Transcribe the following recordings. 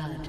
blood.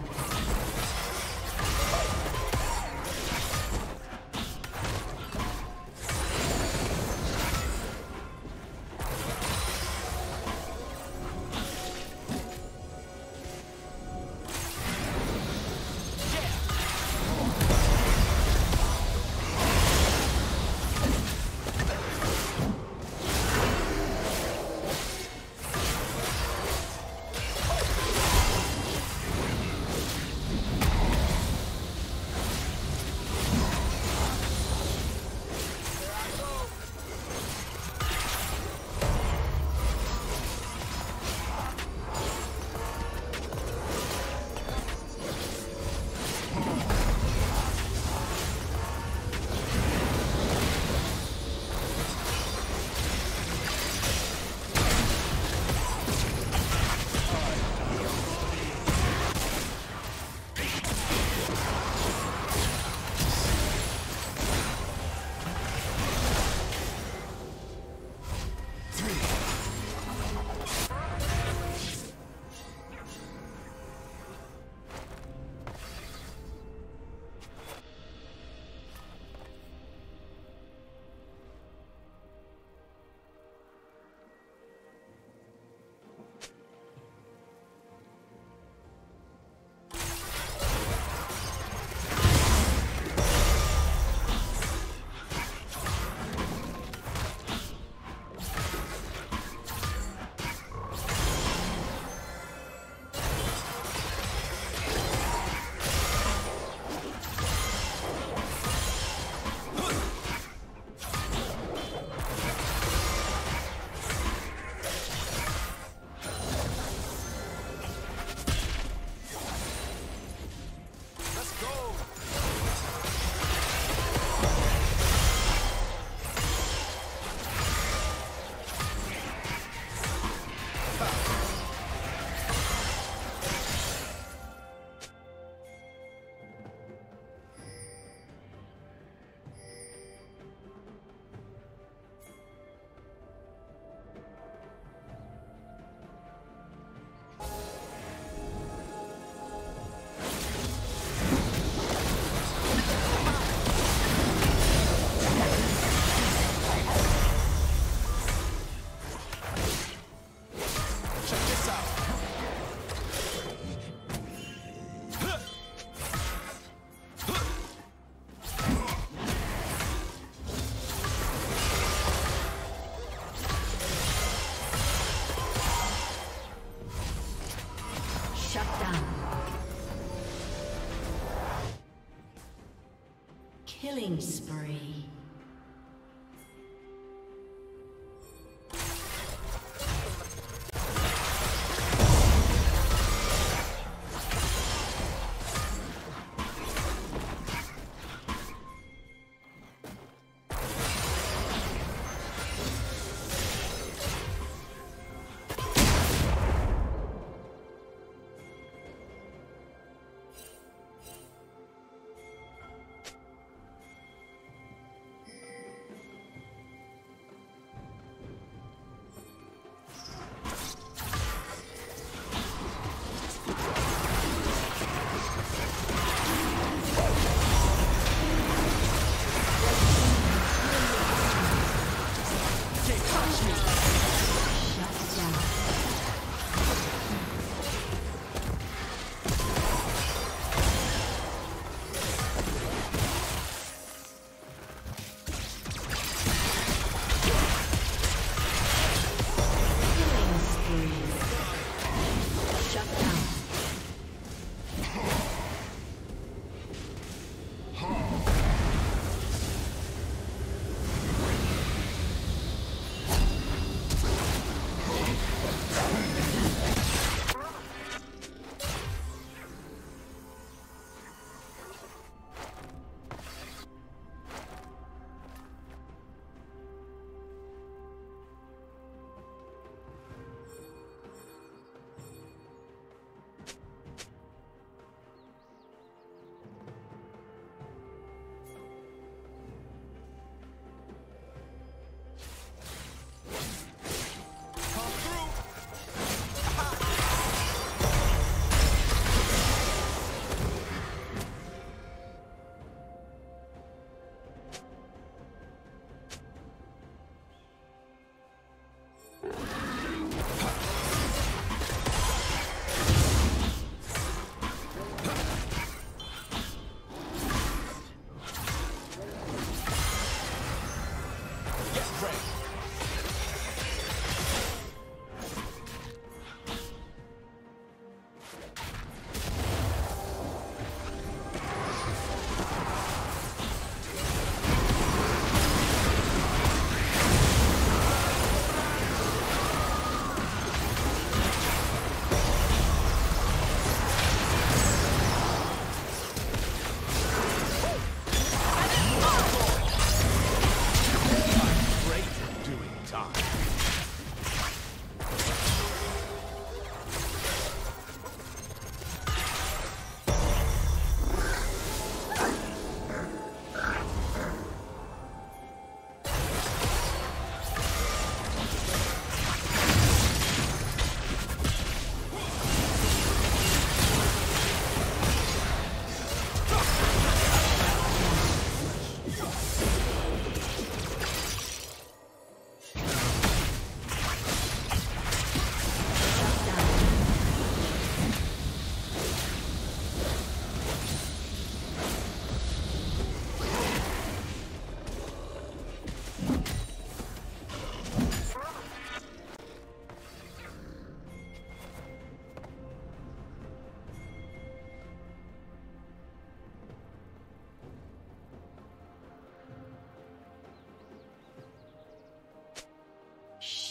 Killing spree.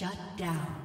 Shut down.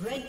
Red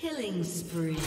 Killing spree.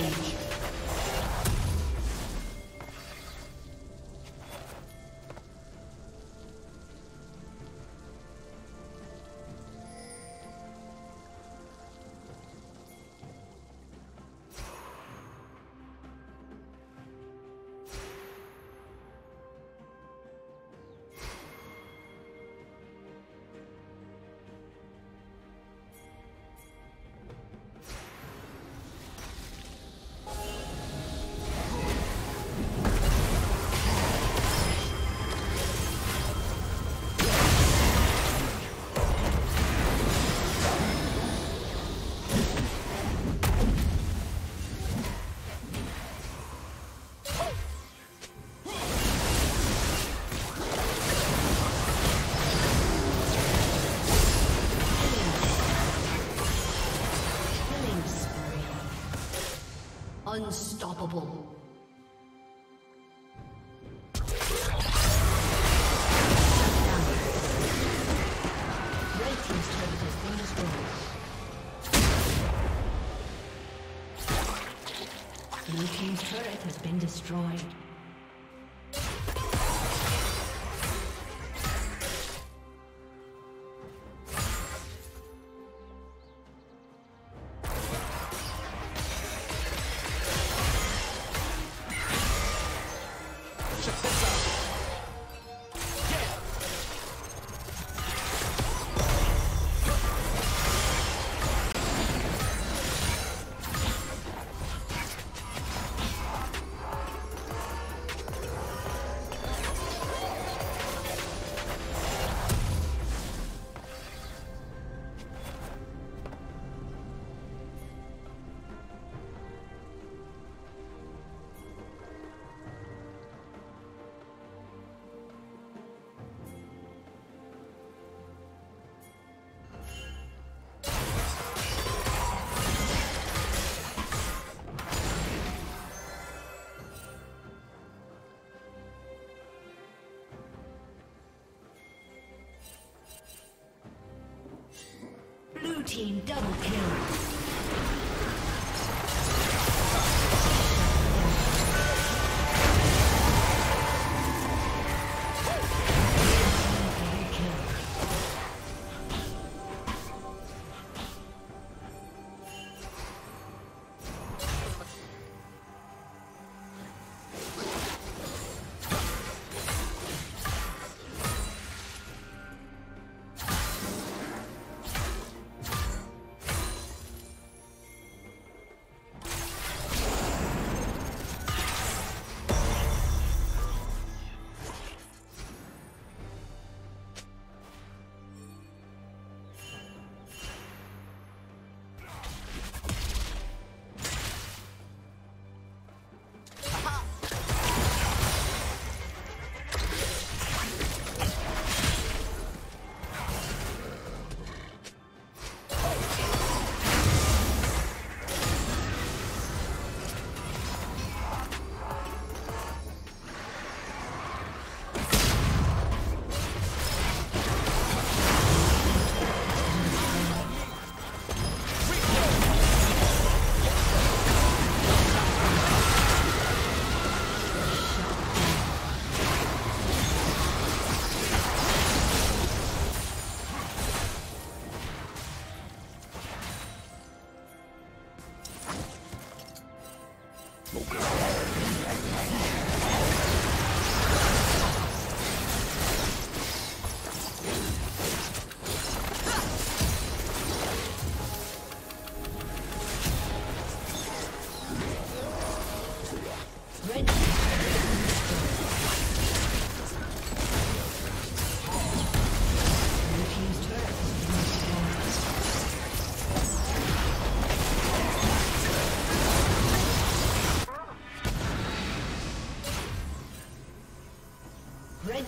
Rampage. Unstoppable. Blue team's turret has been destroyed. Team double kill. Red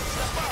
Stop.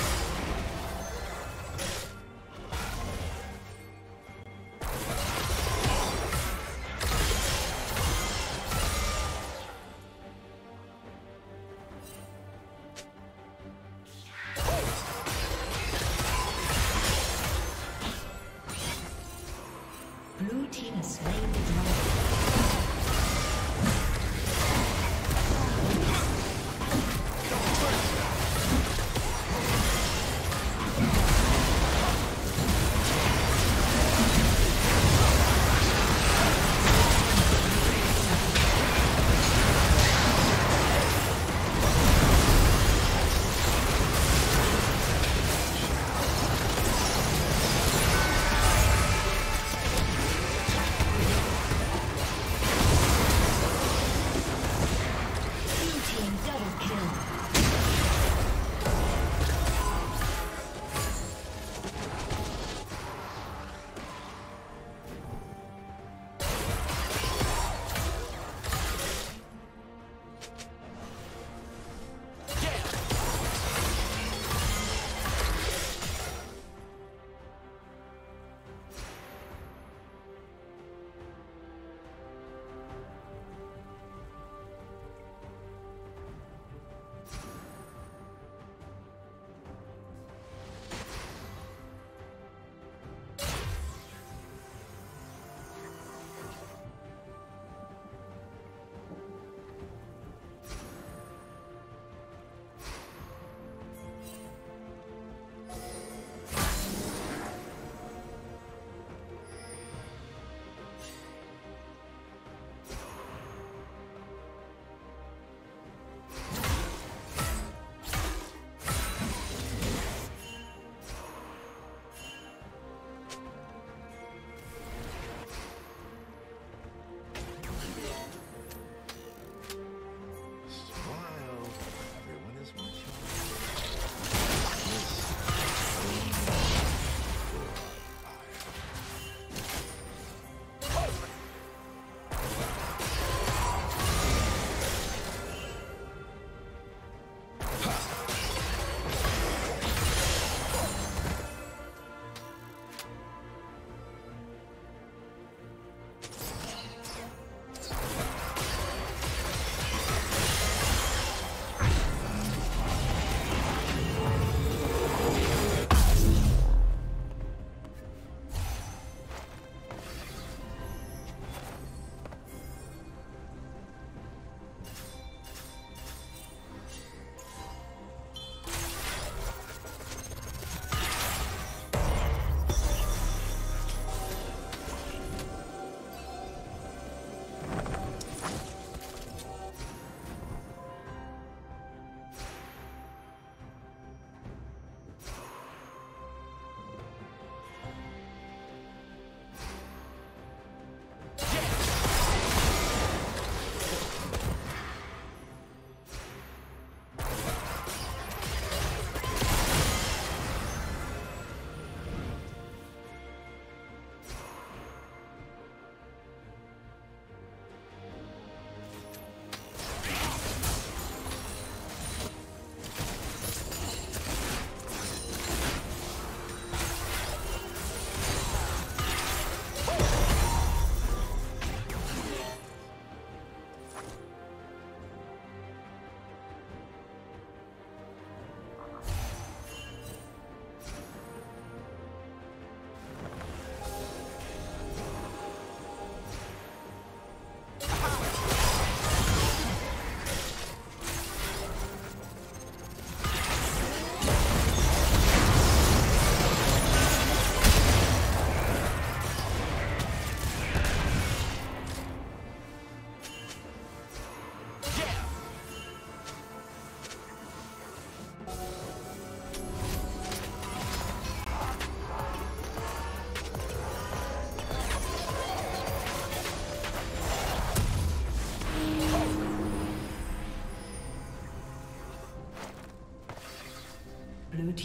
Blue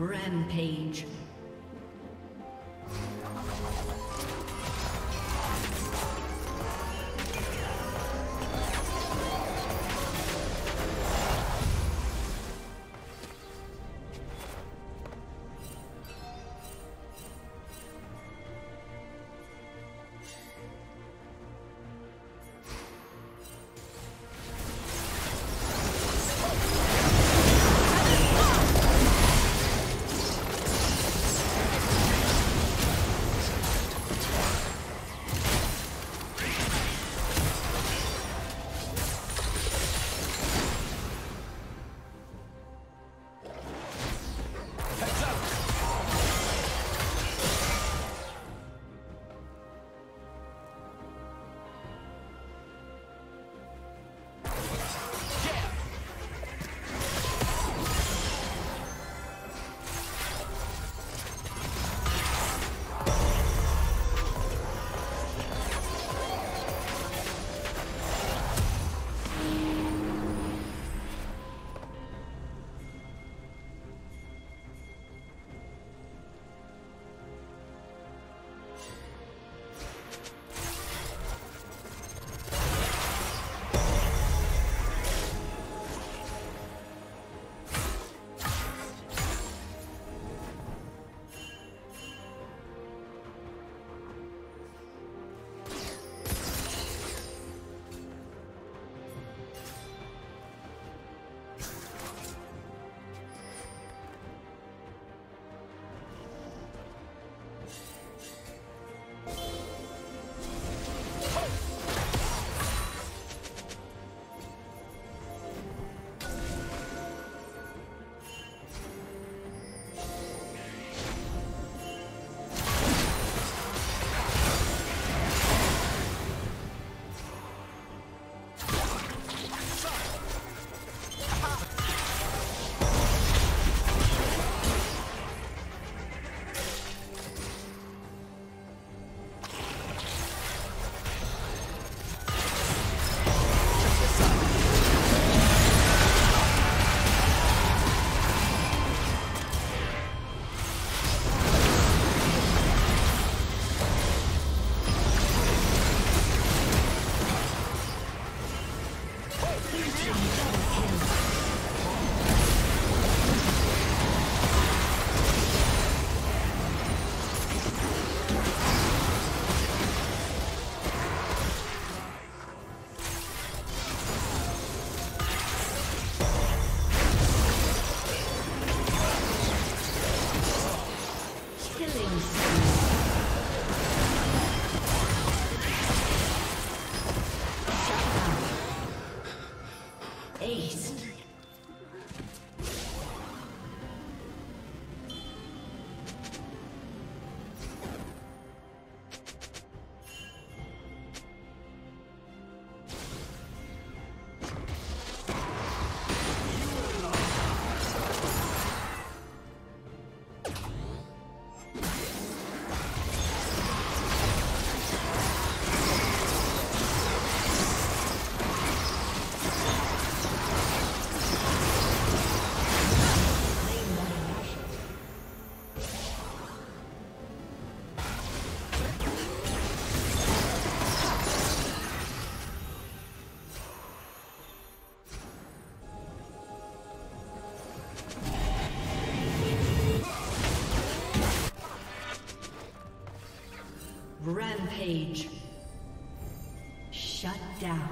Rampage. Rampage. Shut down.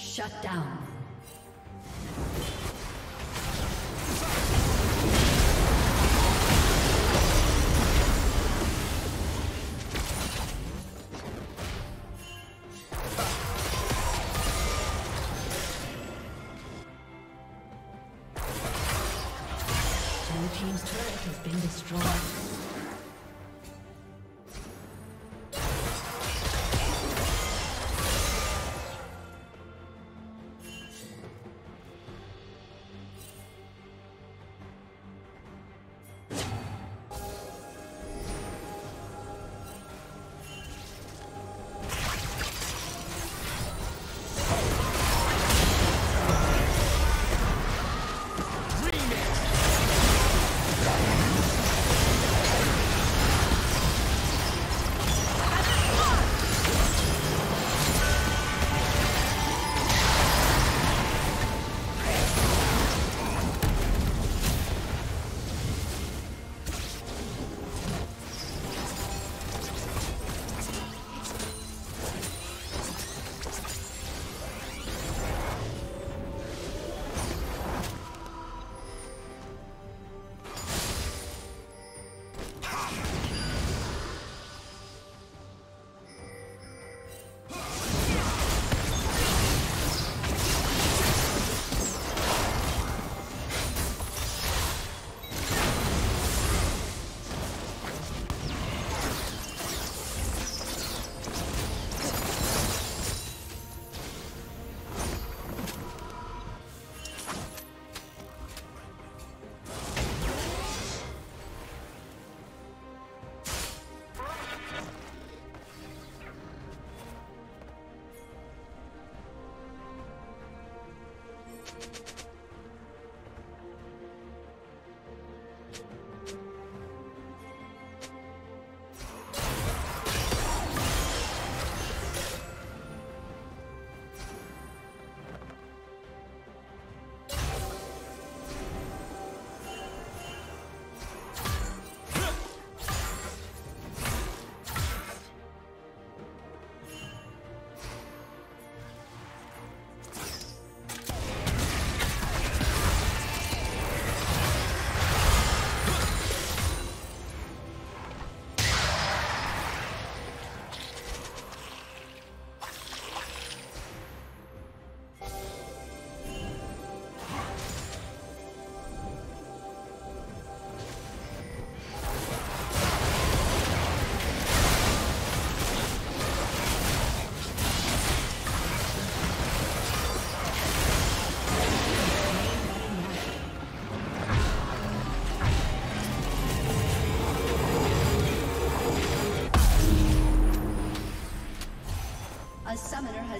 Shut down. Blue team's turret has been destroyed.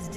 has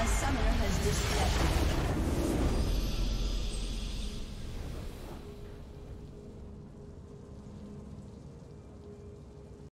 A summoner has disconnected.